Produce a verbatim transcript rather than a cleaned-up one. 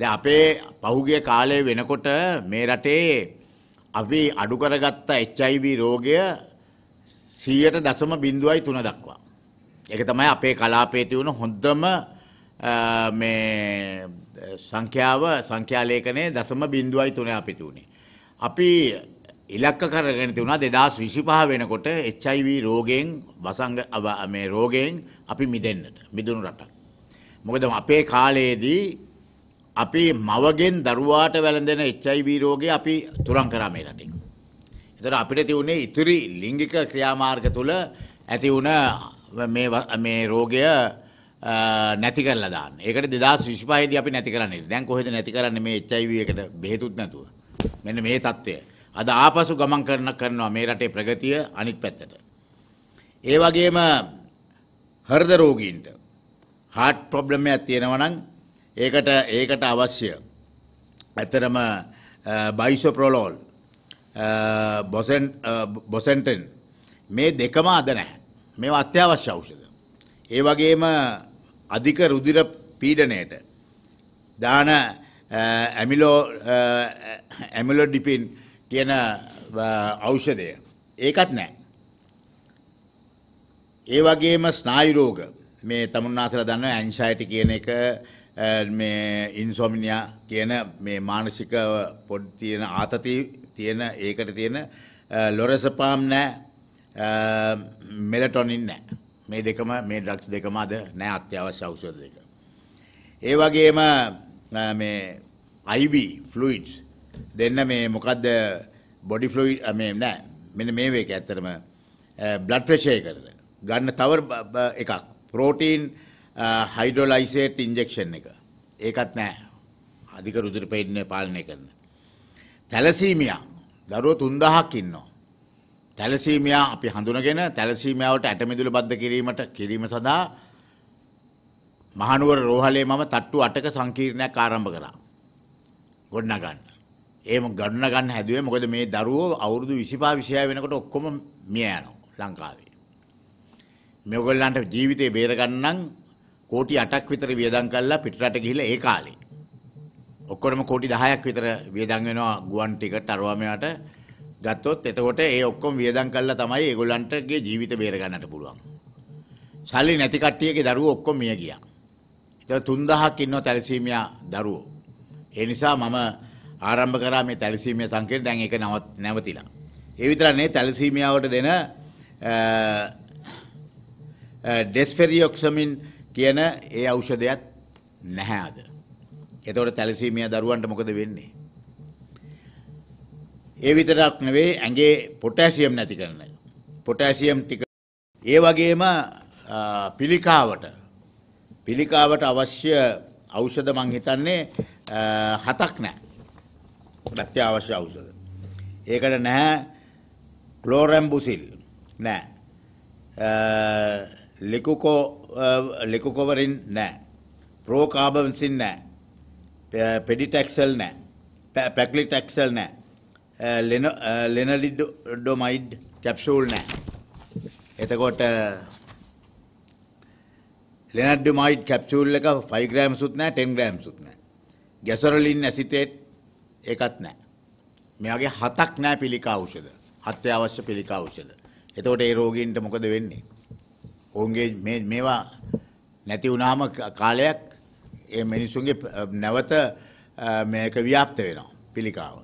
දැන් අපේ පහුගිය කාලේ වෙනකොට මේ රටේ අපි අඩු කරගත්ත H I V රෝගය සියයට දශම බිංදුවයි තුන දක්වා. ඒක තමයි අපේ කලාපයේ තිබුණ හොඳම මේ සංඛ්‍යාව සංඛ්‍යා ලේඛනයේ දශම බිංදුවයි තුන අපිට උනේ. අපි ඉලක්ක කරගෙන තිබුණා දෙදාස් විසිපහ වෙනකොට H I V රෝගයෙන් වසංග මේ රෝගයෙන් අපි මිදෙන්නට මිදුණු රටක්. මොකද අපේ කාලයේදී අපි මවගෙන් දරුවාට වැළඳෙන H I V රෝගේ අපි තුරන් කරා මේ රටේ. ඒතර අපිට තිබුණේ ඉතිරි ලිංගික ක්‍රියාමාර්ග තුල ඇති වුණ මේ මේ රෝගය නැති කරලා දාන්න. ඒකට දෙදාස් විසිපහ දී අපි නැති කරන්නේ. දැන් කොහෙද නැති කරන්නේ මේ H I V එකට බෙහෙතුත් නැතුව. මෙන්න මේ தত্ত্বය. අද ආපසු ගමන් කරන කරනවා මේ රටේ ප්‍රගතිය අනිත් පැත්තට. ඒ වගේම හෘද රෝගීන්ට heart problem එකක් තියෙනවා නම් ඒකට ඒකට අවශ්‍ය ඇතරම බයිසොප්‍රොලෝල් බොසෙන් බොසෙන්ටන් මේ දෙකම අද නැහැ. මේවා අත්‍යවශ්‍ය ඖෂධ. ඒ වගේම අධික රුධිර පීඩනයට දාන ඇමිලෝ ඇමිලෝඩිපින් කියන ඖෂධය ඒකත් නැහැ. ඒ වගේම ස්නායු රෝග මේ තමුන්නාසලා දන්නවා ඇන්සයිටි කියන එක මේ ඉන්සොම්නියා කියන මේ මානසික පොඩ් තියෙන ආතති තියෙන ඒකට තියෙන ලොරසපෑම් නැහැ මෙලටොනින් නැහැ. මේ දෙකම මේ ඩ්‍රග්ස් දෙකම අද නැහැ අත්‍යවශ්‍ය ඖෂධ දෙක. ඒ වගේම මේ I V fluids දෙන්න මේ මොකද්ද බොඩි ෆ්ලුයිඩ් මේ නැහැ. මෙන්න මේ වේක ඇත්තටම බ්ලඩ් ප්‍රෙෂර් එකට ගන්න තව එකක් ප්‍රෝටීන් හයිඩ්‍රොලයිසේට් ඉන්ජෙක්ෂන් එක. ඒකත් නැහැ. අධික රුධිර පීඩනය පාලනය කරන. තැලසීමියා දරුවෝ තුන්දහක් ඉන්නවා. තැලසීමියා අපි හඳුනගෙන තැලසීමියාවට ඇටමිදුළු බද්ධ කිරීමට කිරීම සඳහා මහනුවර රෝහලේ මම තට්ටු අටක සංකීර්ණයක් ආරම්භ කරා. ගොඩනගන්න. එහෙම ගණන ගන්න හැදුවේ මොකද මේ දරුවෝ අවුරුදු විසිපහ විසිහය වෙනකොට ඔක්කොම මිය යනවා ලංකාවේ. මේගොල්ලන්ට ජීවිතේ බේර ගන්න නම් කෝටි අටක් විතර වියදම් කරලා පිටරට ගිහිල්ලා ඒ කාලේ ඔක්කොම කෝටි දහයක් විතර වියදම් වෙනවා ගුවන් ටිකට් අරවා මෙයාට ගත්තොත් එතකොට ඒ ඔක්කොම වියදම් කරලා තමයි ඒගොල්ලන්ටගේ ජීවිත බේර ගන්නට පුළුවන්. සල්ලි නැති කට්ටියගේ දරුවෝ ඔක්කොම මිය ගියා. ඒතර තුන්දහක් ඉන්නවා තැලසීමියා දරුවෝ. ඒ නිසා මම ආරම්භ කරා මේ තැලසීමිය සංකේත දැන් ඒක නවත් නැවතිලා. ඒ විතරක් නෙවෙයි තැලසීමියාවට දෙන ඩෙස්ෆෙරියොක්සමින් කියන ඒ ඖෂධයක් නැහැ අද. ඒතකොට තැලසීමිය දරුවන්ට මොකද වෙන්නේ? ඒ විතරක් නෙවෙයි ඇඟේ පොටෑසියම් නැති කරන එක. පොටෑසියම් ටික ඒ වගේම පිළිකාවට පිළිකාවට අවශ්‍ය ඖෂධ මං හිතන්නේ හතක් නැහැ. අත්‍යවශ්‍ය ඖෂධ. ඒකට නැහැ ක්ලෝරම්බුසිල් නැහැ. ලිකෝකෝ ලිකෝකවරින් නැහැ. ප්‍රෝකාබන්සින් නැහැ. පෙඩිටැක්සල් නැහැ. පැක්ලිටැක්සල් නැහැ. ලෙනලිඩොමයිඩ් කැප්සූල් නැහැ. එතකොට ලෙනඩොමයිඩ් කැප්සූල් එක ෆයිව් ග්‍රෑම්ස් උත් නැහැ ටෙන් ග්‍රෑම්ස් උත් නැහැ. ගැසොලින් ඇසිටේට් ඒකත් නැහැ. මෙයාගේ හතක් නැහැ පිළිකා ඖෂධ. අත්‍යවශ්‍ය පිළිකා ඖෂධ. එතකොට ඒ රෝගීන්ට මොකද වෙන්නේ? ඔවුන්ගේ මේ මේවා නැති වුණාම කාලයක් ඒ මිනිසුන්ගේ නැවත මේක ව්‍යාප්ත වෙනවා පිළිකාව.